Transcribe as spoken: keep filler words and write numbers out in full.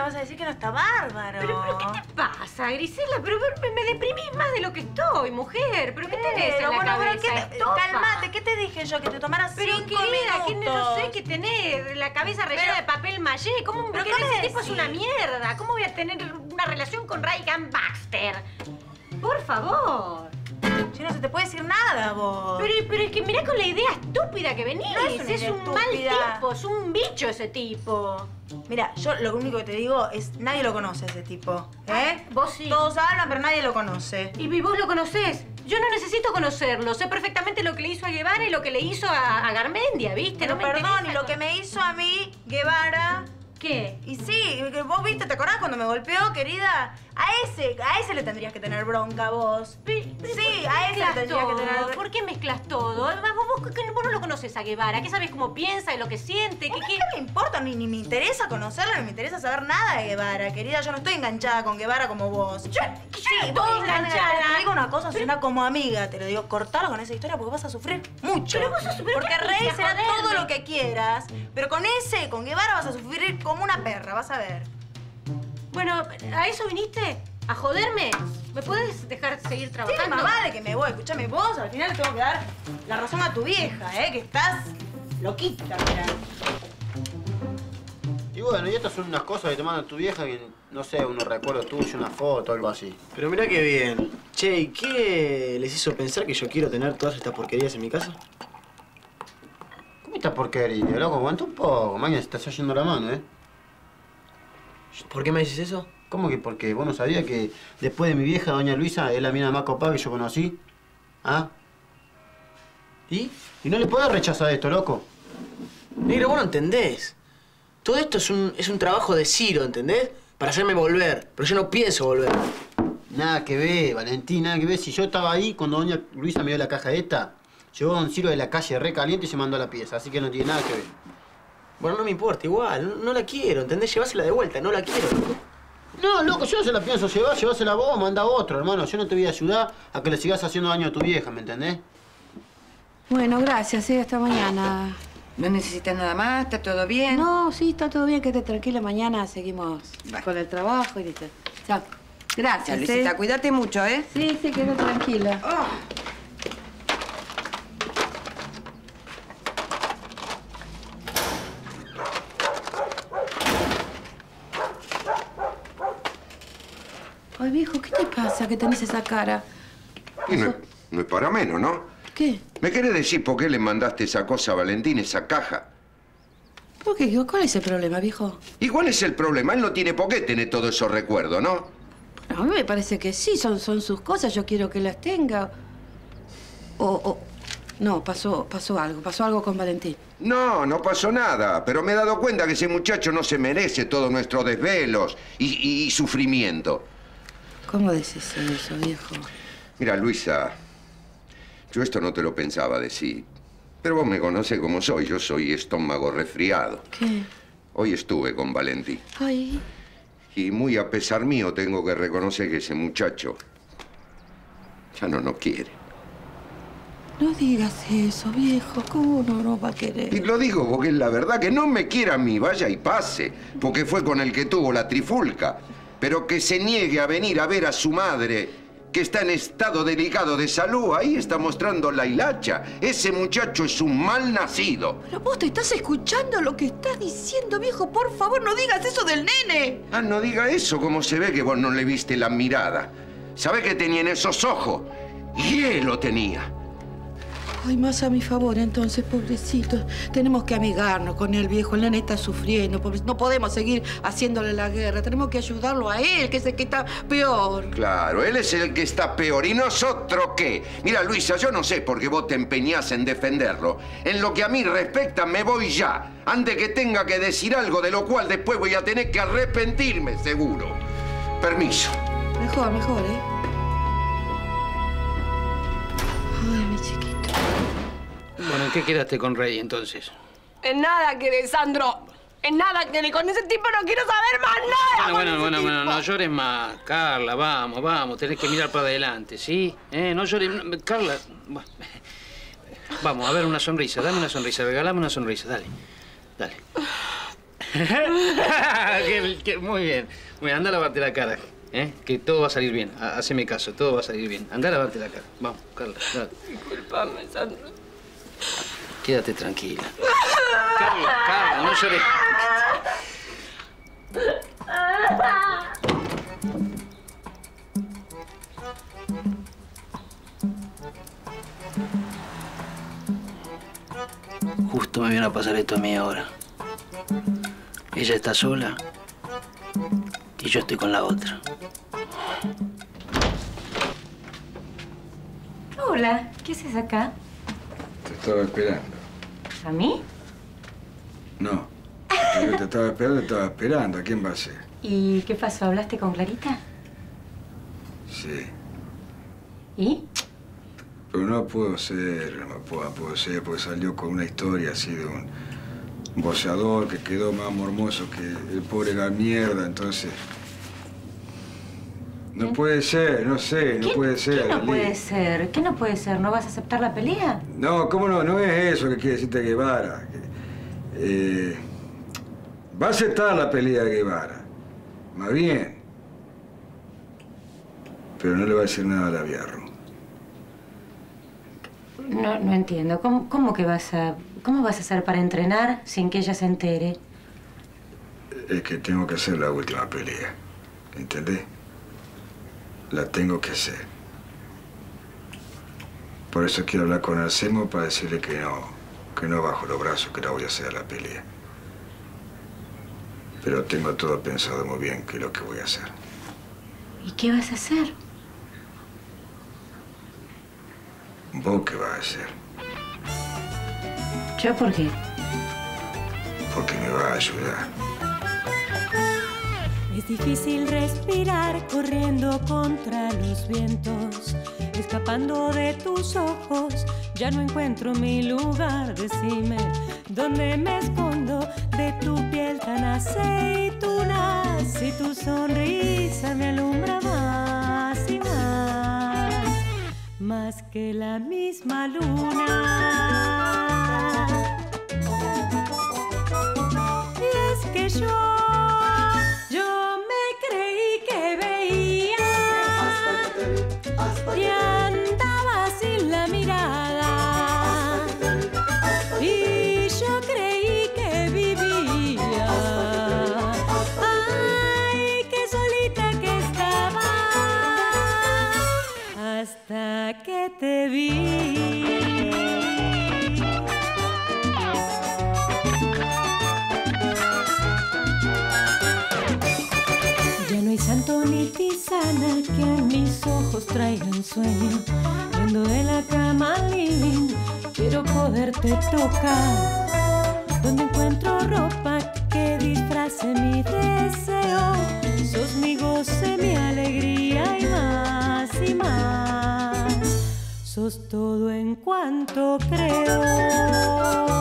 me vas a decir que no está bárbaro. Pero, pero ¿qué te pasa, Grisela? Pero, pero me deprimís más de lo que estoy, mujer. ¿Pero qué tenés pero, en la bueno, cabeza? ¿Qué te, calmate, ¿qué te dije yo? Que te tomaras cinco minutos. Pero, querida, no sé qué tenés. La cabeza rellena pero, de papel mallé. ¿Cómo? Pero ese decís? Tipo es una mierda. ¿Cómo voy a tener una relación con Ryan Baxter? Por favor. Che, no se te puede decir nada, vos. Pero, pero es que mirá con la idea estúpida que venís. No es, es un mal tipo, es un bicho ese tipo. Mirá, yo lo único que te digo es nadie lo conoce a ese tipo. ¿Eh? Vos sí. Todos hablan, pero nadie lo conoce. ¿Y, y vos lo conocés? Yo no necesito conocerlo. Sé perfectamente lo que le hizo a Guevara y lo que le hizo a, a Garmendia, ¿viste? No, no me perdón, y lo con... que me hizo a mí, Guevara... ¿Qué? Y sí, vos viste, ¿te acordás cuando me golpeó, querida? A ese, a ese le tendrías que tener bronca vos. Pero, pero sí, a ese le tendrías todo? que tener bronca. ¿Por qué mezclas todo? Además, vos, vos, vos no lo conoces a Guevara, ¿qué sabés cómo piensa y lo que siente? ¿Qué, qué? ¿Qué me importa? Ni, ni me interesa conocerlo, ni me interesa saber nada de Guevara, querida. Yo no estoy enganchada con Guevara como vos. Yo, yo sí, vos enganchada. Te digo una cosa, suena como amiga. Te lo digo, cortalo con esa historia porque vas a sufrir mucho. Pero vos sos super Porque Rey será todo lo que quieras, pero con ese, con Guevara vas a sufrir como una perra, vas a ver. Bueno, ¿a eso viniste? ¿A joderme? ¿Me puedes dejar seguir trabajando? Sí, mamá, de que me voy. Escúchame, vos al final le tengo que dar la razón a tu vieja, ¿eh? Que estás loquita, mirá. Y bueno, y estas son unas cosas que te manda tu vieja que, no sé, unos recuerdos tuyos, una foto, algo así. Pero mirá qué bien. Che, ¿y qué les hizo pensar que yo quiero tener todas estas porquerías en mi casa? ¿Cómo esta porquería, loco? Aguanta un poco, man, se te está yendo la mano, ¿eh? ¿Por qué me dices eso? ¿Cómo que por qué? ¿Vos no sabías que después de mi vieja, doña Luisa, es la mina más copada que yo conocí? ¿Ah? ¿Y? ¿Y no le podés rechazar esto, loco? Negro, vos no entendés. Todo esto es un, es un trabajo de Ciro, ¿entendés? Para hacerme volver. Pero yo no pienso volver. Nada que ver, Valentín, nada que ver. Si yo estaba ahí, cuando doña Luisa me dio la caja esta, llegó don Ciro de la calle re caliente y se mandó a la pieza. Así que no tiene nada que ver. Bueno, no me importa, igual. No, no la quiero, ¿entendés? Llevásela de vuelta, no la quiero, loco. No, loco, yo no se la pienso llevar, llevásela vos, manda a otro, hermano. Yo no te voy a ayudar a que le sigas haciendo daño a tu vieja, ¿me entendés? Bueno, gracias, ¿eh? Hasta mañana. ¿No necesitas nada más? ¿Está todo bien? No, sí, está todo bien, quédate tranquila. Mañana seguimos vale. con el trabajo y listo. Chao. Gracias, Luisita, ¿sí? Cuídate mucho, ¿eh? Sí, sí, quédate tranquila. Oh. Ay, viejo, ¿qué te pasa que tenés esa cara? Y no, no es para menos, ¿no? ¿Qué? ¿Me querés decir por qué le mandaste esa cosa a Valentín, esa caja? ¿Por qué? ¿Cuál es el problema, viejo? ¿Y cuál es el problema? Él no tiene por qué tener todos esos recuerdos, ¿no? Bueno, a mí me parece que sí, son, son sus cosas, yo quiero que las tenga. O... o... No, pasó, pasó algo, pasó algo con Valentín. No, no pasó nada, pero me he dado cuenta que ese muchacho no se merece todos nuestros desvelos y, y, y sufrimiento. ¿Cómo decís eso, viejo? Mira, Luisa, yo esto no te lo pensaba decir, pero vos me conocés como soy. Yo soy estómago resfriado. ¿Qué? Hoy estuve con Valentín. Ay. Y muy a pesar mío tengo que reconocer que ese muchacho ya no nos quiere. No digas eso, viejo. ¿Cómo no nos va a querer? Y lo digo porque es la verdad, que no me quiera a mí, vaya y pase, porque fue con el que tuvo la trifulca. Pero que se niegue a venir a ver a su madre, que está en estado delicado de salud. Ahí está mostrando la hilacha. Ese muchacho es un mal nacido. Pero vos te estás escuchando lo que estás diciendo, viejo. Por favor, no digas eso del nene. Ah, no diga eso. Como se ve que vos no le viste la mirada. ¿Sabés qué tenía en esos ojos? Hielo tenía. Ay, más a mi favor, entonces, pobrecito. Tenemos que amigarnos con el viejo. El nene está sufriendo. No podemos seguir haciéndole la guerra. Tenemos que ayudarlo a él, que es el que está peor. Claro, él es el que está peor. ¿Y nosotros qué? Mira, Luisa, yo no sé por qué vos te empeñás en defenderlo. En lo que a mí respecta, me voy ya. Antes que tenga que decir algo de lo cual después voy a tener que arrepentirme, seguro. Permiso. Mejor, mejor, ¿eh? Ay, mi chiquito. Bueno, ¿en qué quedaste con Rey, entonces? En nada, que Sandro. En nada, que con ese tipo no quiero saber más nada. Bueno, bueno, bueno, tipo. bueno, no llores más, Carla, vamos, vamos. Tenés que mirar para adelante, ¿sí? Eh, no llores, no, Carla. Vamos, a ver, una sonrisa, dame una sonrisa, regalame una sonrisa, dale. Dale. que, que, muy bien. Bueno, anda a lavarte la cara, ¿eh? Que todo va a salir bien. Haceme caso, todo va a salir bien. Anda a lavarte la cara. Vamos, Carla. Dale. Disculpame, Sandro. Quédate tranquila. Carla, Carla, no llores. Justo me viene a pasar esto a mí ahora. Ella está sola y yo estoy con la otra. Hola, ¿qué haces acá? Te estaba esperando. ¿A mí? No. Yo te estaba esperando, te estaba esperando. ¿A quién va a ser? ¿Y qué pasó? ¿Hablaste con Clarita? Sí. ¿Y? Pero no puedo ser, no puedo, puedo ser, porque salió con una historia así de un boceador que quedó más mormoso que el pobre la mierda, entonces... No puede ser, no sé, no puede ser. ¿Qué no puede ser? ¿Qué no puede ser? ¿No vas a aceptar la pelea? No, ¿cómo no? No es eso que quiere decirte Guevara. Eh, va a aceptar la pelea de Guevara, más bien. Pero no le va a decir nada a la Biarrón. No, no entiendo. ¿Cómo, cómo que vas a... ¿Cómo vas a hacer para entrenar sin que ella se entere? Es que tengo que hacer la última pelea, ¿entendés? La tengo que hacer. Por eso quiero hablar con Arcemo para decirle que no, que no bajo los brazos, que la voy a hacer a la pelea. Pero tengo todo pensado muy bien qué es lo que voy a hacer. ¿Y qué vas a hacer? ¿Vos qué vas a hacer? ¿Yo por qué? Porque me va a ayudar. Es difícil respirar corriendo contra los vientos, escapando de tus ojos, ya no encuentro mi lugar, decime dónde me escondo de tu piel tan aceituna, si tu sonrisa me alumbra más y más, más que la misma luna. Y es que yo te vi. Ya no hay santo ni tisana que a mis ojos traigan sueño. Yendo de la cama al living, quiero poderte tocar. Donde encuentro ropa que disfrace mi deseo. Sos mi goce, mi alegría y más y más. Sos todo en cuanto creo.